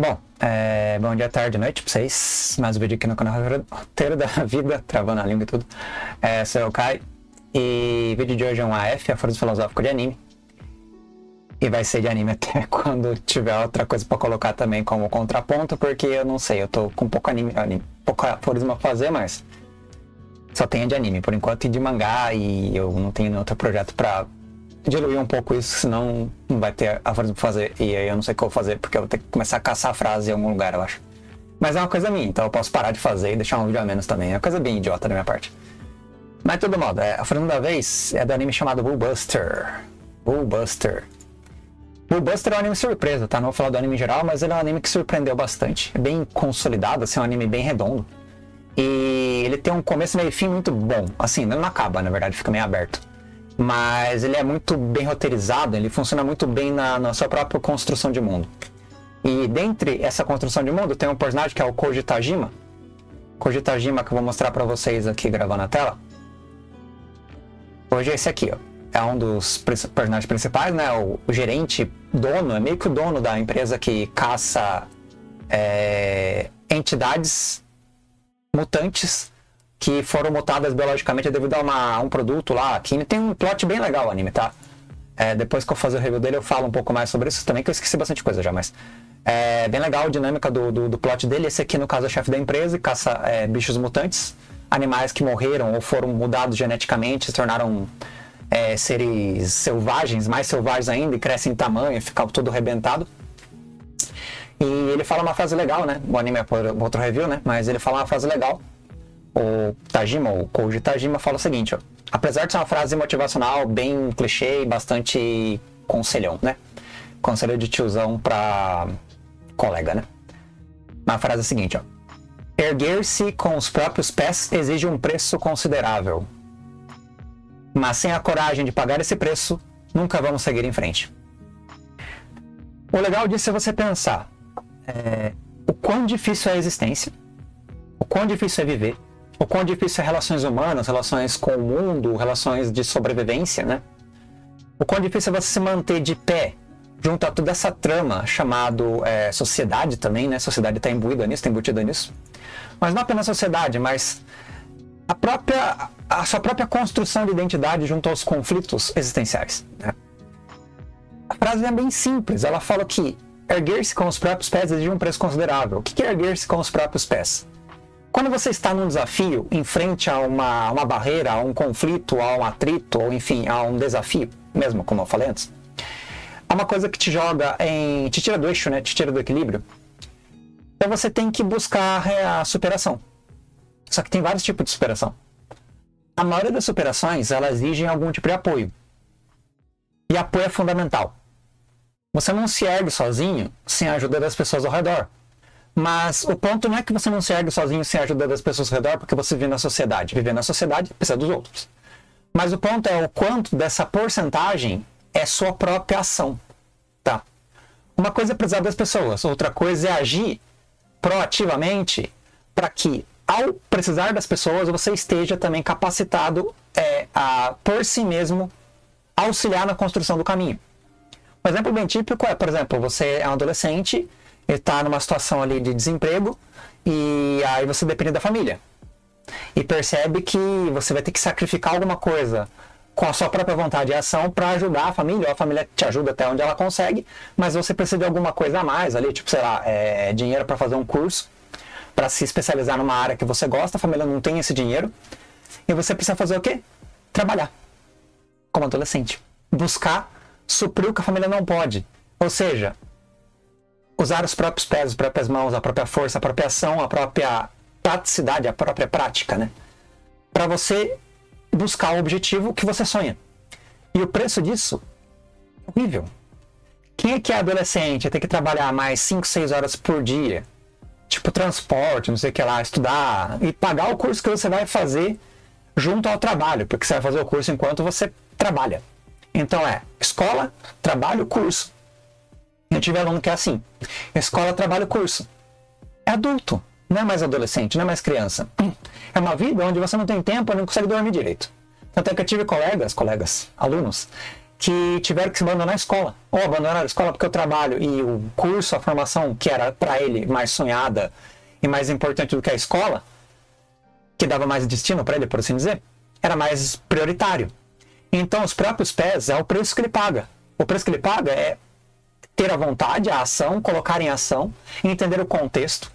Bom, bom dia, tarde, noite pra vocês. Mais um vídeo aqui no canal Roteiro da Vida, travando a língua e tudo. Sou eu, Kai, e o vídeo de hoje é um AF, Aforismo Filosófico de Anime. E vai ser de anime até quando tiver outra coisa pra colocar também como contraponto, porque eu não sei, eu tô com pouco aforismo a fazer, mas só tenho de anime, por enquanto, e de mangá, e eu não tenho nenhum outro projeto pra diluir um pouco isso, senão não vai ter a frase pra fazer, e aí eu não sei o que eu vou fazer, porque eu vou ter que começar a caçar a frase em algum lugar, eu acho. Mas é uma coisa minha, então eu posso parar de fazer e deixar um vídeo a menos também, é uma coisa bem idiota da minha parte. Mas de todo modo, a frase da vez é do anime chamado Bullbuster. Bullbuster é um anime surpresa, tá? Não vou falar do anime em geral, mas ele é um anime que surpreendeu bastante. É bem consolidado, assim, é um anime bem redondo. E ele tem um começo, meio e fim muito bom, assim, não acaba, na verdade, fica meio aberto. Mas ele é muito bem roteirizado, ele funciona muito bem na sua própria construção de mundo. E dentre essa construção de mundo tem um personagem que é o Kouji Tajima. Kouji Tajima, que eu vou mostrar pra vocês aqui gravando a tela. Hoje é esse aqui, ó. É um dos personagens principais, né? O gerente, dono, é meio que o dono da empresa que caça entidades mutantes que foram mutadas biologicamente devido a um produto lá, que tem um plot bem legal o anime, tá? Depois que eu fazer o review dele eu falo um pouco mais sobre isso também, que eu esqueci bastante coisa já, mas... É bem legal a dinâmica do plot dele. Esse aqui, no caso, é o chefe da empresa e caça bichos mutantes, animais que morreram ou foram mudados geneticamente, se tornaram seres selvagens, mais selvagens ainda, e crescem em tamanho, ficam todo arrebentado. E ele fala uma frase legal, né? O anime é por outro review, né? Mas ele fala uma frase legal. O Tajima, o Kouji Tajima, fala o seguinte, ó. Apesar de ser uma frase motivacional, bem clichê e bastante conselhão, né? Conselho de tiozão pra colega, né? Uma frase é a seguinte, ó. Erguer-se com os próprios pés exige um preço considerável. Mas sem a coragem de pagar esse preço, nunca vamos seguir em frente. O legal disso é você pensar o quão difícil é a existência, o quão difícil é viver, o quão difícil é relações humanas, relações com o mundo, relações de sobrevivência, né? O quão difícil é você se manter de pé junto a toda essa trama chamado sociedade também, né? Sociedade está imbuída nisso, está embutida nisso. Mas não apenas sociedade, mas a sua própria construção de identidade junto aos conflitos existenciais, né? A frase é bem simples, ela fala que erguer-se com os próprios pés exige um preço considerável. O que é erguer-se com os próprios pés? Quando você está num desafio, em frente a uma barreira, a um conflito, a um atrito, ou enfim, a um desafio, mesmo como eu falei antes, há uma coisa que te joga te tira do eixo, né? Te tira do equilíbrio. Então você tem que buscar a superação. Só que tem vários tipos de superação. A maioria das superações, elas exigem algum tipo de apoio. E apoio é fundamental. Você não se ergue sozinho sem a ajuda das pessoas ao redor. Mas o ponto não é que você não se ergue sozinho sem a ajuda das pessoas ao redor, porque você vive na sociedade. Viver na sociedade precisa dos outros. Mas o ponto é o quanto dessa porcentagem é sua própria ação, tá? Uma coisa é precisar das pessoas, outra coisa é agir proativamente para que, ao precisar das pessoas, você esteja também capacitado a, por si mesmo, auxiliar na construção do caminho. Um exemplo bem típico é, por exemplo, você é um adolescente, está numa situação ali de desemprego, e aí você depende da família. E percebe que você vai ter que sacrificar alguma coisa com a sua própria vontade e ação para ajudar a família, ou a família te ajuda até onde ela consegue, mas você precisa de alguma coisa a mais ali, tipo, sei lá, dinheiro para fazer um curso, para se especializar numa área que você gosta, a família não tem esse dinheiro, e você precisa fazer o quê? Trabalhar. Como adolescente, buscar suprir o que a família não pode, ou seja, usar os próprios pés, as próprias mãos, a própria força, a própria ação, a própria praticidade, a própria prática, né? Para você buscar o objetivo que você sonha. E o preço disso é horrível. Quem é que é adolescente e tem que trabalhar mais 5, 6 horas por dia, tipo transporte, não sei o que lá, estudar e pagar o curso que você vai fazer junto ao trabalho, porque você vai fazer o curso enquanto você trabalha. Então escola, trabalho, curso. Eu tive aluno que é assim, escola, trabalho, curso. É adulto, não é mais adolescente, não é mais criança. É uma vida onde você não tem tempo e não consegue dormir direito. Tanto é que eu tive colegas, alunos, que tiveram que se abandonar a escola. Ou abandonaram a escola porque o trabalho e o curso, a formação que era para ele mais sonhada e mais importante do que a escola, que dava mais destino para ele, por assim dizer, era mais prioritário. Então, os próprios pés é o preço que ele paga. O preço que ele paga é ter a vontade, a ação, colocar em ação, entender o contexto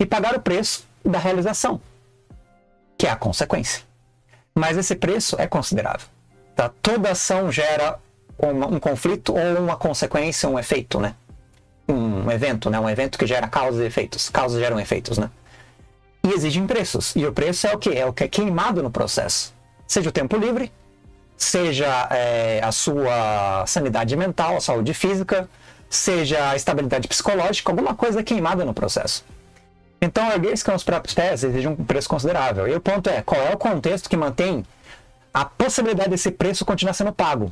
e pagar o preço da realização, que é a consequência. Mas esse preço é considerável. Tá? Toda ação gera um conflito ou uma consequência, um efeito, né? Um evento, né? Um evento que gera causas e efeitos. Causas geram efeitos, né? E exigem preços. E o preço é o quê? É o que é queimado no processo. Seja o tempo livre, seja a sua sanidade mental, a saúde física, seja a estabilidade psicológica, alguma coisa é queimada no processo. Então, erguer-se com os próprios pés exige um preço considerável. E o ponto é, qual é o contexto que mantém a possibilidade desse preço continuar sendo pago?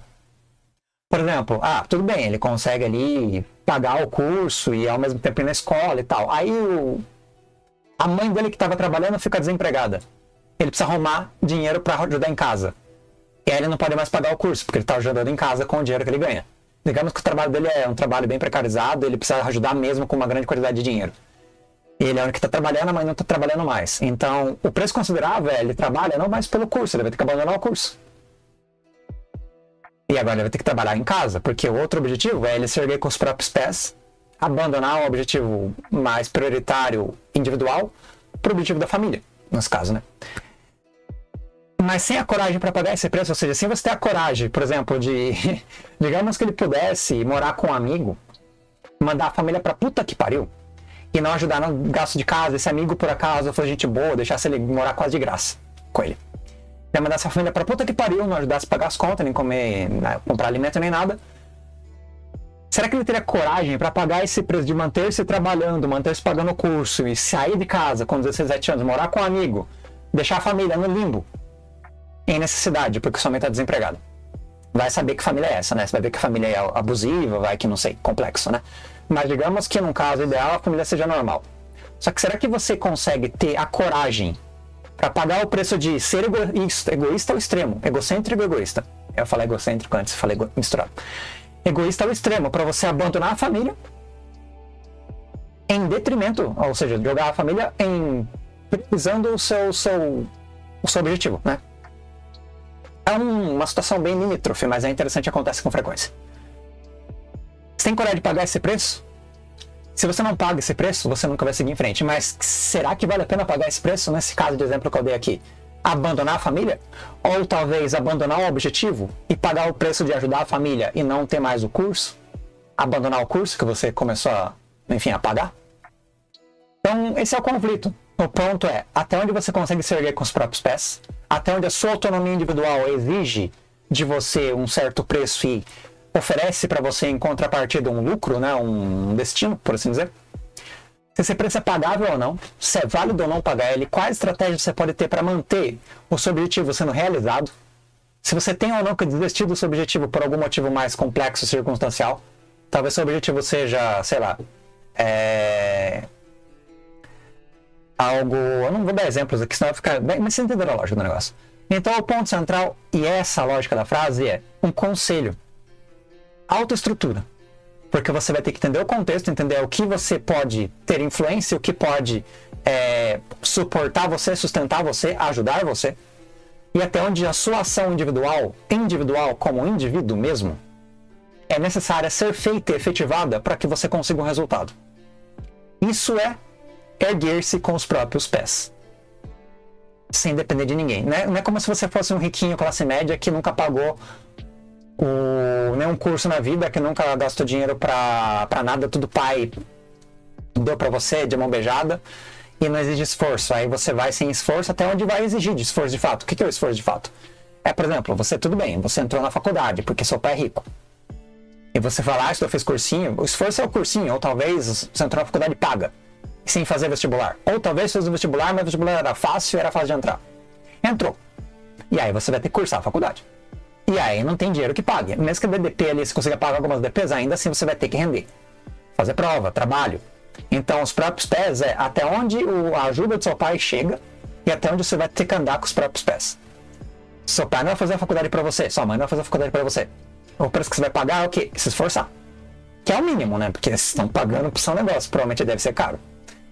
Por exemplo, tudo bem, ele consegue ali pagar o curso e ao mesmo tempo ir na escola e tal. Aí a mãe dele que estava trabalhando fica desempregada. Ele precisa arrumar dinheiro para ajudar em casa. E aí ele não pode mais pagar o curso, porque ele está ajudando em casa com o dinheiro que ele ganha. Digamos que o trabalho dele é um trabalho bem precarizado, ele precisa ajudar mesmo com uma grande quantidade de dinheiro. Ele é o único que está trabalhando, mas não está trabalhando mais. Então, o preço considerável é ele trabalha não mais pelo curso, ele vai ter que abandonar o curso. E agora ele vai ter que trabalhar em casa, porque o outro objetivo é ele se erguer com os próprios pés, abandonar um objetivo mais prioritário individual para o objetivo da família, nesse caso, né? Mas sem a coragem para pagar esse preço, ou seja, sem você ter a coragem, por exemplo, de... digamos que ele pudesse morar com um amigo, mandar a família para puta que pariu, e não ajudar no gasto de casa, esse amigo por acaso foi gente boa, deixasse ele morar quase de graça com ele. Ele mandasse a família pra puta que pariu, não ajudasse a pagar as contas, nem comer, comprar alimento, nem nada. Será que ele teria coragem pra pagar esse preço de manter-se trabalhando, manter-se pagando o curso e sair de casa com 16, 17 anos, morar com um amigo, deixar a família no limbo, em necessidade, porque sua mãe tá desempregada? Vai saber que família é essa, né? Você vai ver que a família é abusiva, vai que não sei, complexo, né? Mas digamos que num caso ideal a família seja normal. Só que será que você consegue ter a coragem para pagar o preço de ser egoísta ao extremo? Egocêntrico e egoísta. Eu falei egocêntrico antes, falei misturado. Egoísta ao extremo, para você abandonar a família em detrimento, ou seja, jogar a família em priorizando o seu objetivo, né? É uma situação bem limítrofe, mas é interessante, acontece com frequência. Você tem coragem de pagar esse preço? Se você não paga esse preço, você nunca vai seguir em frente. Mas será que vale a pena pagar esse preço? Nesse caso de exemplo que eu dei aqui, abandonar a família? Ou talvez abandonar o objetivo e pagar o preço de ajudar a família e não ter mais o curso? Abandonar o curso que você começou a pagar? Então, esse é o conflito. O ponto é, até onde você consegue se erguer com os próprios pés? Até onde a sua autonomia individual exige de você um certo preço e oferece para você em contrapartida um lucro, né? Um destino, por assim dizer. Se esse preço é pagável ou não, se é válido ou não pagar ele, quais estratégias você pode ter para manter o seu objetivo sendo realizado, se você tem ou não que desistir do seu objetivo por algum motivo mais complexo, circunstancial, talvez seu objetivo seja, sei lá, algo... Eu não vou dar exemplos aqui, senão vai ficar bem... Mas você entendeu a lógica do negócio. Então, o ponto central, e essa lógica da frase, é um conselho. Autoestrutura, porque você vai ter que entender o contexto, entender o que você pode ter influência, o que pode suportar você, sustentar você, ajudar você, e até onde a sua ação individual como indivíduo mesmo, é necessária ser feita e efetivada para que você consiga um resultado. Isso é erguer-se com os próprios pés, sem depender de ninguém, né? Não é como se você fosse um riquinho classe média que nunca pagou nenhum curso na vida, que nunca gastou dinheiro pra nada, tudo pai deu pra você de mão beijada e não exige esforço. Aí você vai sem esforço até onde vai exigir de esforço de fato. O que é o esforço de fato? É, por exemplo, você, tudo bem, você entrou na faculdade porque seu pai é rico e você fala, eu fiz cursinho. O esforço é o cursinho, ou talvez você entrou na faculdade paga, sem fazer vestibular, ou talvez fez o vestibular, mas o vestibular era fácil de entrar, entrou, e aí você vai ter que cursar a faculdade. E aí não tem dinheiro que pague. Mesmo que a DDP ali, se consiga pagar algumas DPs, ainda assim você vai ter que render. Fazer prova, trabalho. Então os próprios pés é até onde a ajuda do seu pai chega e até onde você vai ter que andar com os próprios pés. Seu pai não vai fazer a faculdade pra você, sua mãe não vai fazer a faculdade pra você. O preço que você vai pagar é o quê? Se esforçar. Que é o mínimo, né? Porque vocês estão pagando pro seu negócio. Provavelmente deve ser caro.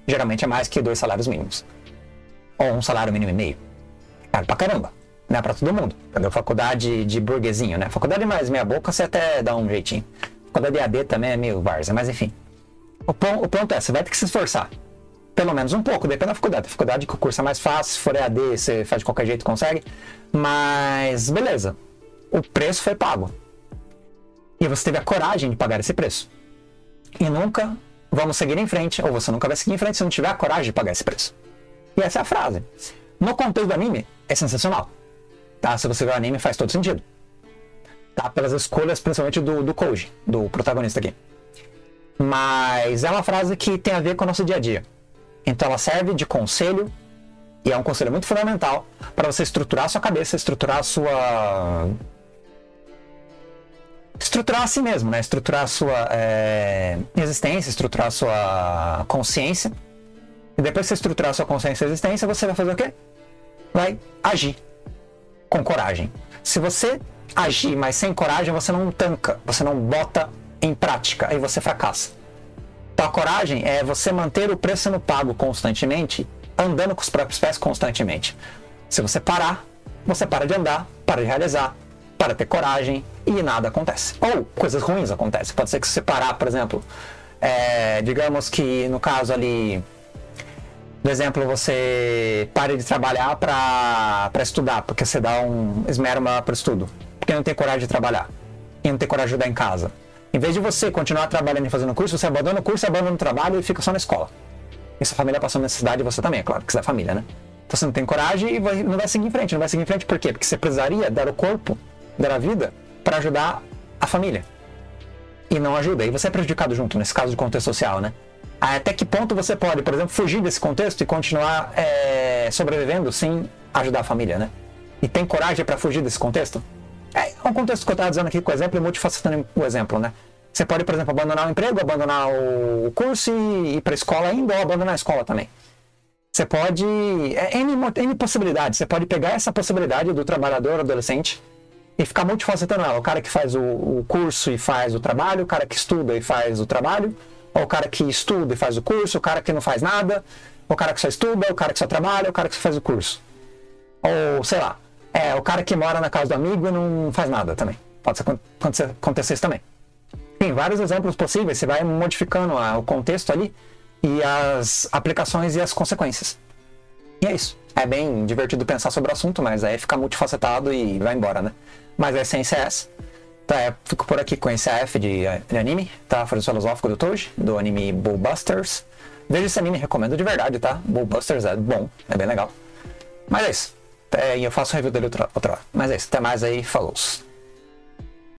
Geralmente é mais que 2 salários mínimos. Ou 1 salário mínimo e meio. Caro pra caramba. Não é pra todo mundo. Entendeu? Faculdade de burguesinho, né? Faculdade mais meia boca, você até dá um jeitinho. Faculdade de AD também é meio várzea, mas enfim. O ponto é, você vai ter que se esforçar. Pelo menos um pouco, depende da faculdade. A faculdade que o curso é mais fácil, se for EAD, você faz de qualquer jeito, consegue. Mas, beleza. O preço foi pago. E você teve a coragem de pagar esse preço. E nunca vamos seguir em frente, ou você nunca vai seguir em frente se não tiver a coragem de pagar esse preço. E essa é a frase. No contexto do anime, é sensacional. Tá? Se você vê o anime, faz todo sentido. Tá? Pelas escolhas, principalmente do Kouji, do protagonista aqui. Mas é uma frase que tem a ver com o nosso dia a dia. Então ela serve de conselho, e é um conselho muito fundamental para você estruturar a sua cabeça, estruturar a sua... estruturar a si mesmo, né? Estruturar a sua existência, estruturar a sua consciência. E depois que você estruturar a sua consciência e existência, você vai fazer o quê? Vai agir com coragem. Se você agir, mas sem coragem, você não tanca, você não bota em prática, aí você fracassa. Então a coragem é você manter o preço no pago constantemente, andando com os próprios pés constantemente. Se você parar, você para de andar, para de realizar, para de ter coragem e nada acontece. Ou coisas ruins acontecem. Pode ser que se você parar, por exemplo, digamos que no caso ali, por exemplo, você pare de trabalhar para estudar, porque você dá um esmero maior para o estudo, porque não tem coragem de trabalhar e não tem coragem de ajudar em casa. Em vez de você continuar trabalhando e fazendo curso, você abandona o curso, abandona o trabalho e fica só na escola. E sua família passou necessidade, você também, é claro, que você é família, né? Então você não tem coragem e não vai seguir em frente. Não vai seguir em frente por quê? Porque você precisaria dar o corpo, dar a vida, para ajudar a família. E não ajuda. E você é prejudicado junto, nesse caso de contexto social, né? Até que ponto você pode, por exemplo, fugir desse contexto e continuar sobrevivendo sem ajudar a família, né? E tem coragem para fugir desse contexto? É um contexto que eu estava dizendo aqui com o exemplo e multifacetando o exemplo, né? Você pode, por exemplo, abandonar o emprego, abandonar o curso e ir para a escola ainda, ou abandonar a escola também. Você pode... N possibilidades. Você pode pegar essa possibilidade do trabalhador adolescente e ficar multifacetando ela. O cara que faz o curso e faz o trabalho, o cara que estuda e faz o trabalho, ou o cara que estuda e faz o curso, o cara que não faz nada, o cara que só estuda, o cara que só trabalha, o cara que só faz o curso. Ou, sei lá, o cara que mora na casa do amigo e não faz nada também. Pode acontecer isso também. Tem vários exemplos possíveis, você vai modificando o contexto ali e as aplicações e as consequências. E é isso. É bem divertido pensar sobre o assunto, mas aí fica multifacetado e vai embora, né? Mas a essência é essa. Tá, eu fico por aqui com esse AF de anime, tá? Foi o filosófico do Touji, do anime Bullbusters. Veja esse anime, recomendo de verdade, tá? Bullbusters é bom, é bem legal. Mas é isso. E eu faço um review dele outra hora. Mas é isso, até mais aí, falou!